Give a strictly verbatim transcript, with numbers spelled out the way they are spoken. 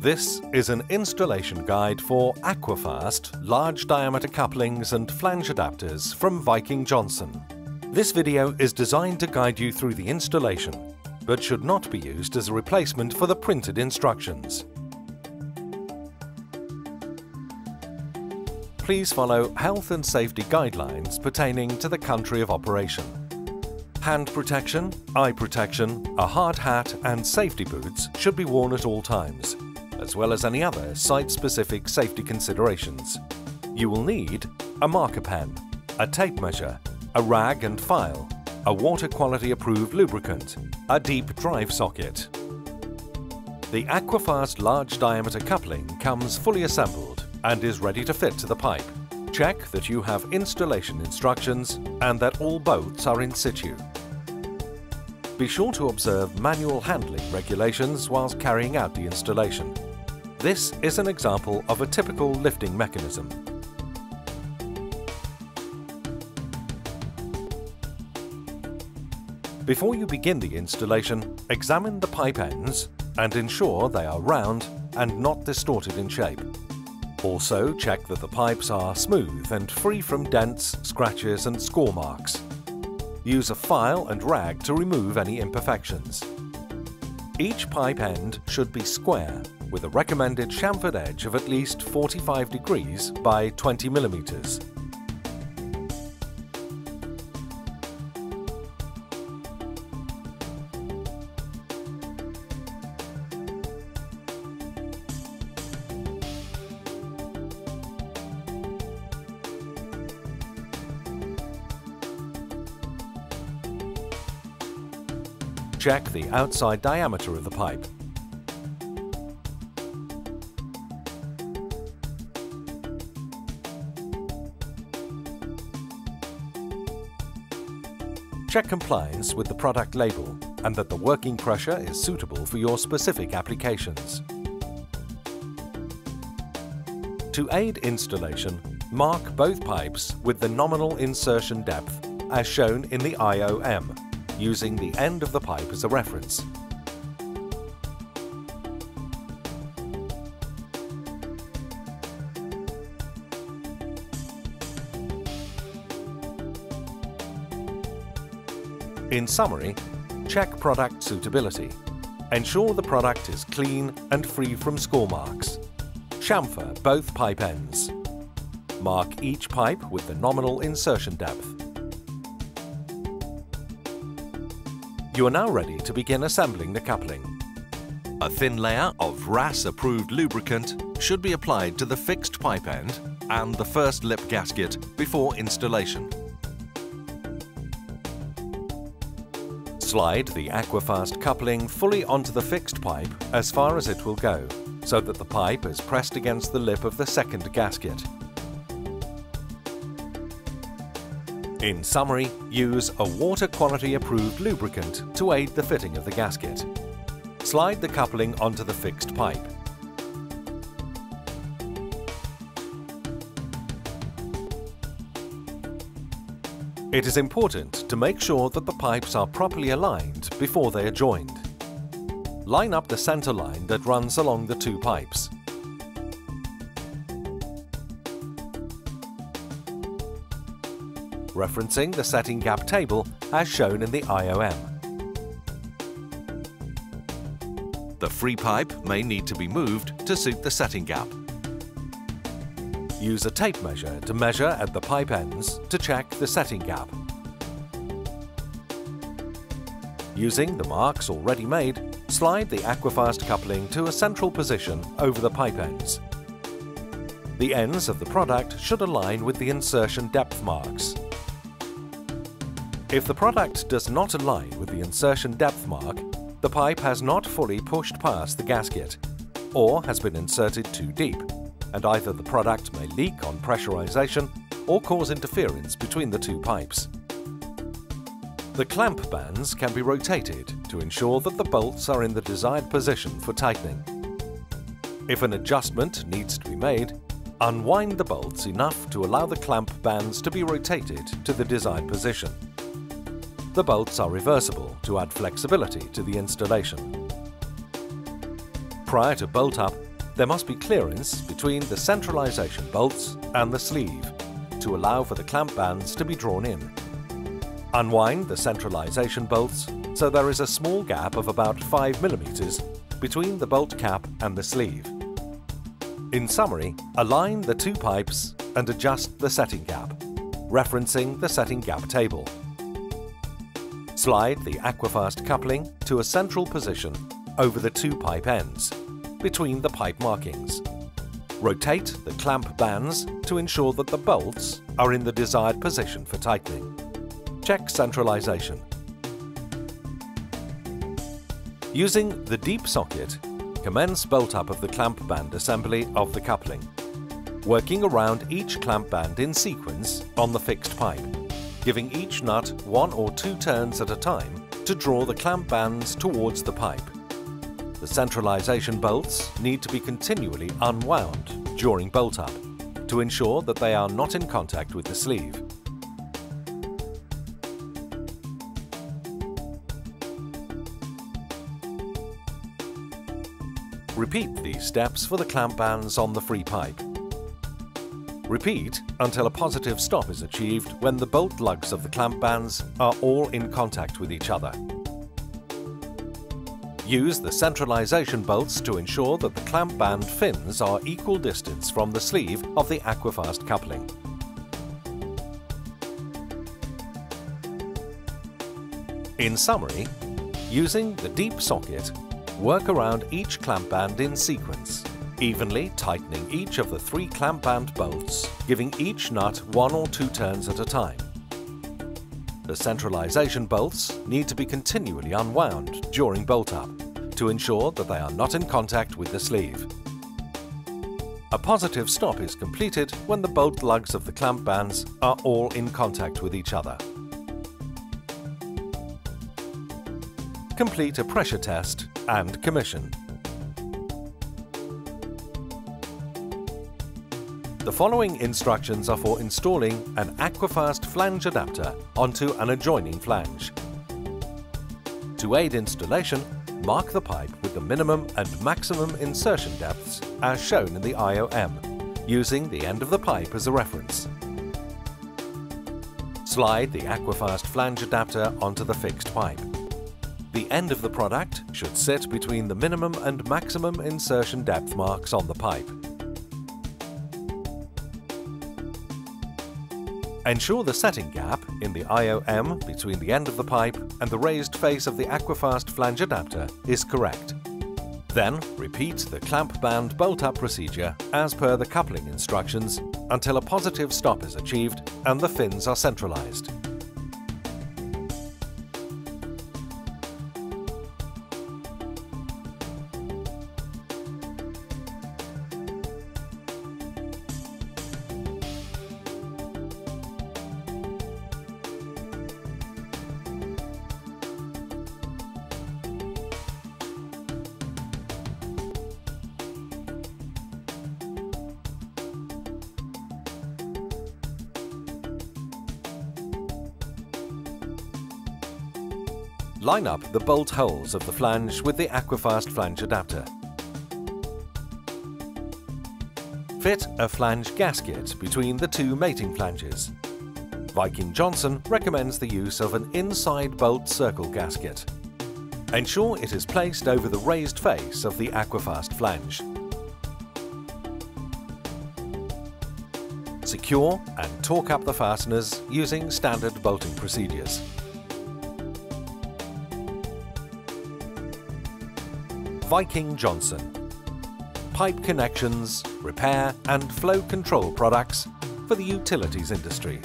This is an installation guide for AquaFast large diameter couplings and flange adapters from Viking Johnson. This video is designed to guide you through the installation, but should not be used as a replacement for the printed instructions. Please follow health and safety guidelines pertaining to the country of operation. Hand protection, eye protection, a hard hat and safety boots should be worn at all times, as well as any other site-specific safety considerations. You will need a marker pen, a tape measure, a rag and file, a water quality approved lubricant, a deep drive socket. The AquaFast large diameter coupling comes fully assembled and is ready to fit to the pipe. Check that you have installation instructions and that all bolts are in situ. Be sure to observe manual handling regulations whilst carrying out the installation. This is an example of a typical lifting mechanism. Before you begin the installation, examine the pipe ends and ensure they are round and not distorted in shape. Also, check that the pipes are smooth and free from dents, scratches and score marks. Use a file and rag to remove any imperfections. Each pipe end should be square, with a recommended chamfered edge of at least forty-five degrees by twenty millimeters. Check the outside diameter of the pipe. Check compliance with the product label and that the working pressure is suitable for your specific applications. To aid installation, mark both pipes with the nominal insertion depth as shown in the I O M. Using the end of the pipe as a reference. In summary, check product suitability. Ensure the product is clean and free from score marks. Chamfer both pipe ends. Mark each pipe with the nominal insertion depth. You are now ready to begin assembling the coupling. A thin layer of R A S-approved lubricant should be applied to the fixed pipe end and the first lip gasket before installation. Slide the AquaFast coupling fully onto the fixed pipe as far as it will go, so that the pipe is pressed against the lip of the second gasket. In summary, use a water quality approved lubricant to aid the fitting of the gasket. Slide the coupling onto the fixed pipe. It is important to make sure that the pipes are properly aligned before they are joined. Line up the center line that runs along the two pipes. Referencing the setting gap table as shown in the I O M. The free pipe may need to be moved to suit the setting gap. Use a tape measure to measure at the pipe ends to check the setting gap. Using the marks already made, slide the AquaFast coupling to a central position over the pipe ends. The ends of the product should align with the insertion depth marks. If the product does not align with the insertion depth mark, the pipe has not fully pushed past the gasket, or has been inserted too deep, and either the product may leak on pressurization or cause interference between the two pipes. The clamp bands can be rotated to ensure that the bolts are in the desired position for tightening. If an adjustment needs to be made, unwind the bolts enough to allow the clamp bands to be rotated to the desired position. The bolts are reversible to add flexibility to the installation. Prior to bolt up, There must be clearance between the centralization bolts and the sleeve to allow for the clamp bands to be drawn in. Unwind the centralization bolts so there is a small gap of about five millimeters between the bolt cap and the sleeve. In summary, align the two pipes and adjust the setting gap, referencing the setting gap table. Slide the AquaFast coupling to a central position over the two pipe ends, between the pipe markings. Rotate the clamp bands to ensure that the bolts are in the desired position for tightening. Check centralization. Using the deep socket, commence bolt-up of the clamp band assembly of the coupling, working around each clamp band in sequence on the fixed pipe, giving each nut one or two turns at a time to draw the clamp bands towards the pipe. The centralization bolts need to be continually unwound during bolt-up to ensure that they are not in contact with the sleeve. Repeat these steps for the clamp bands on the free pipe. Repeat until a positive stop is achieved when the bolt lugs of the clamp bands are all in contact with each other. Use the centralization bolts to ensure that the clamp band fins are equal distance from the sleeve of the AquaFast coupling. In summary, using the deep socket, work around each clamp band in sequence, evenly tightening each of the three clamp band bolts, giving each nut one or two turns at a time. The centralization bolts need to be continually unwound during bolt-up to ensure that they are not in contact with the sleeve. A positive stop is completed when the bolt lugs of the clamp bands are all in contact with each other. Complete a pressure test and commission. The following instructions are for installing an AquaFast flange adapter onto an adjoining flange. To aid installation, mark the pipe with the minimum and maximum insertion depths as shown in the I O M, using the end of the pipe as a reference. Slide the AquaFast flange adapter onto the fixed pipe. The end of the product should sit between the minimum and maximum insertion depth marks on the pipe. Ensure the setting gap in the I O M between the end of the pipe and the raised face of the AquaFast flange adapter is correct. Then repeat the clamp band bolt-up procedure as per the coupling instructions until a positive stop is achieved and the fins are centralized. Line up the bolt holes of the flange with the AquaFast flange adapter. Fit a flange gasket between the two mating flanges. Viking Johnson recommends the use of an inside bolt circle gasket. Ensure it is placed over the raised face of the AquaFast flange. Secure and torque up the fasteners using standard bolting procedures. Viking Johnson. Pipe connections, repair and flow control products for the utilities industry.